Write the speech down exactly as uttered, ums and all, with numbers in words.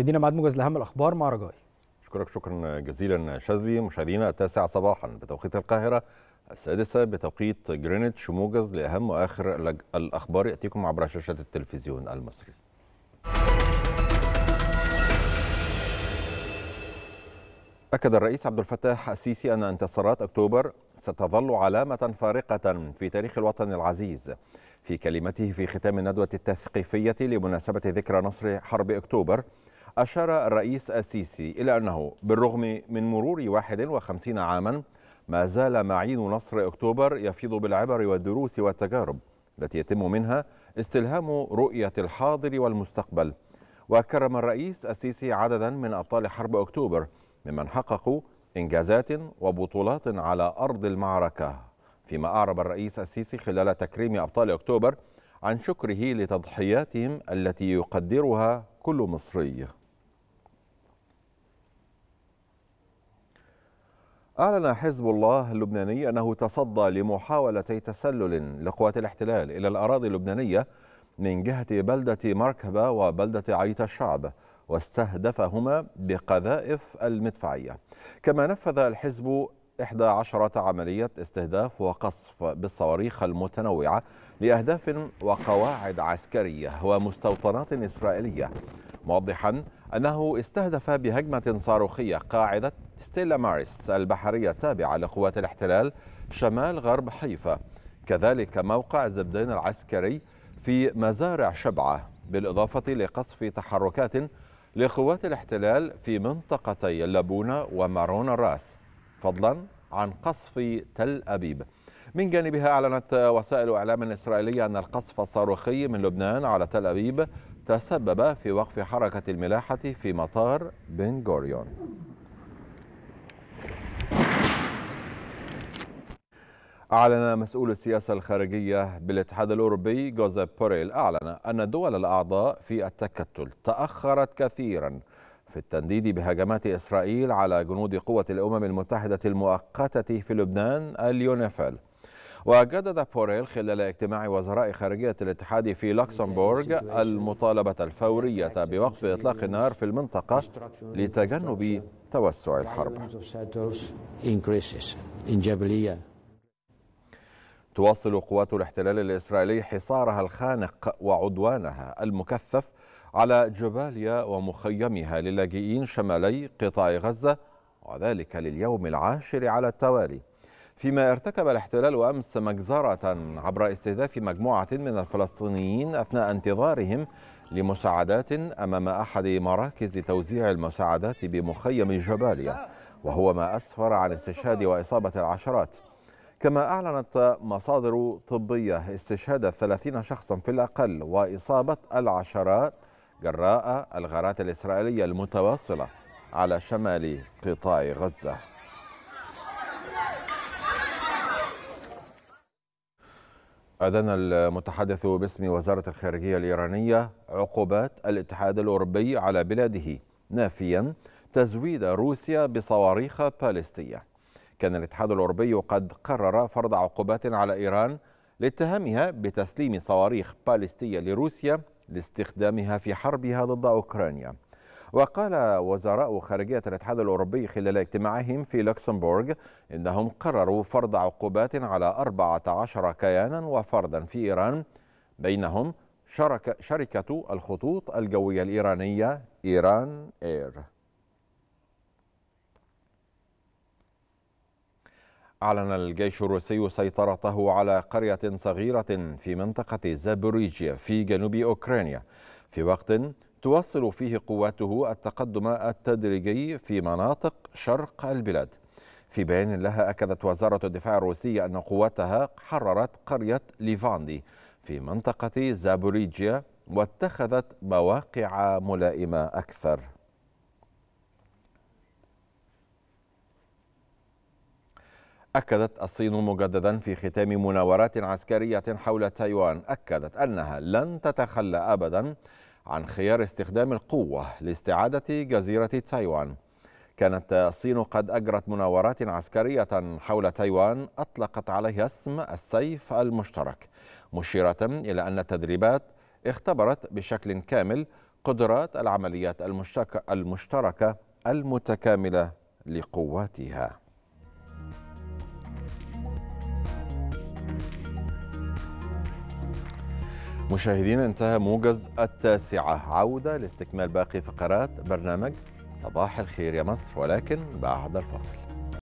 شدينا ميعاد موجز لأهم الأخبار مع رجاء. أشكرك شكرا جزيلا شاذلي. مشاهدينا التاسعة صباحا بتوقيت القاهرة، السادسة بتوقيت جرينتش، موجز لأهم وآخر الأخبار يأتيكم عبر شاشة التلفزيون المصري. أكد الرئيس عبد الفتاح السيسي أن انتصارات أكتوبر ستظل علامة فارقة في تاريخ الوطن العزيز. في كلمته في ختام الندوة التثقيفية لمناسبة ذكرى نصر حرب أكتوبر، أشار الرئيس السيسي إلى أنه بالرغم من مرور واحد وخمسين عاما ما زال معين نصر أكتوبر يفيض بالعبر والدروس والتجارب التي يتم منها استلهام رؤية الحاضر والمستقبل. وكرم الرئيس السيسي عددا من أبطال حرب أكتوبر ممن حققوا إنجازات وبطولات على أرض المعركة، فيما أعرب الرئيس السيسي خلال تكريم أبطال أكتوبر عن شكره لتضحياتهم التي يقدرها كل مصري. أعلن حزب الله اللبناني أنه تصدى لمحاولتي تسلل لقوات الاحتلال إلى الأراضي اللبنانية من جهة بلدة مركبة وبلدة عيت الشعب، واستهدفهما بقذائف المدفعية. كما نفذ الحزب إحدى عشرة عملية استهداف وقصف بالصواريخ المتنوعة لأهداف وقواعد عسكرية ومستوطنات إسرائيلية، موضحا أنه استهدف بهجمة صاروخية قاعدة ستيلا ماريس البحرية التابعة لقوات الاحتلال شمال غرب حيفا، كذلك موقع زبدين العسكري في مزارع شبعة، بالإضافة لقصف تحركات لقوات الاحتلال في منطقتي اللبونة ومارون الراس، فضلا عن قصف تل أبيب. من جانبها أعلنت وسائل إعلام إسرائيلية أن القصف الصاروخي من لبنان على تل أبيب تسبب في وقف حركة الملاحة في مطار بن غوريون. أعلن مسؤول السياسة الخارجية بالاتحاد الأوروبي جوزيب بوريل أعلن أن الدول الأعضاء في التكتل تأخرت كثيرا في التنديد بهجمات إسرائيل على جنود قوة الأمم المتحدة المؤقتة في لبنان اليونيفيل. وجدد بوريل خلال اجتماع وزراء خارجية الاتحاد في لوكسمبورغ المطالبة الفورية بوقف إطلاق النار في المنطقة لتجنب توسع الحرب. تواصل قوات الاحتلال الإسرائيلي حصارها الخانق وعدوانها المكثف على جباليا ومخيمها للاجئين شمالي قطاع غزة، وذلك لليوم العاشر على التوالي، فيما ارتكب الاحتلال أمس مجزرة عبر استهداف مجموعة من الفلسطينيين أثناء انتظارهم لمساعدات أمام أحد مراكز توزيع المساعدات بمخيم جباليا، وهو ما أسفر عن استشهاد وإصابة العشرات. كما أعلنت مصادر طبية استشهاد ثلاثين شخصا في الأقل وإصابة العشرات جراء الغارات الإسرائيلية المتواصلة على شمال قطاع غزة. أدان المتحدث باسم وزارة الخارجية الإيرانية عقوبات الاتحاد الأوروبي على بلاده، نافيا تزويد روسيا بصواريخ باليستية. كان الاتحاد الأوروبي قد قرر فرض عقوبات على إيران لاتهامها بتسليم صواريخ باليستية لروسيا لاستخدامها في حربها ضد أوكرانيا. وقال وزراء خارجية الاتحاد الأوروبي خلال اجتماعهم في لوكسمبورغ إنهم قرروا فرض عقوبات على أربعة عشر كيانا وفردا في إيران، بينهم شركة الخطوط الجوية الإيرانية ايران اير. أعلن الجيش الروسي سيطرته على قرية صغيرة في منطقة زابوريجيا في جنوب أوكرانيا، في وقت توصل فيه قواته التقدم التدريجي في مناطق شرق البلاد. في بيان لها أكدت وزارة الدفاع الروسية أن قواتها حررت قرية ليفاندي في منطقة زابوريجيا واتخذت مواقع ملائمة أكثر. أكدت الصين مجددا في ختام مناورات عسكرية حول تايوان، أكدت أنها لن تتخلى أبدا عن خيار استخدام القوة لاستعادة جزيرة تايوان. كانت الصين قد أجرت مناورات عسكرية حول تايوان أطلقت عليها اسم السيف المشترك، مشيرة إلى أن التدريبات اختبرت بشكل كامل قدرات العمليات المشتركة المتكاملة لقواتها. مشاهدين، انتهى موجز التاسعة. عودة لاستكمال باقي فقرات برنامج صباح الخير يا مصر، ولكن بعد الفاصل.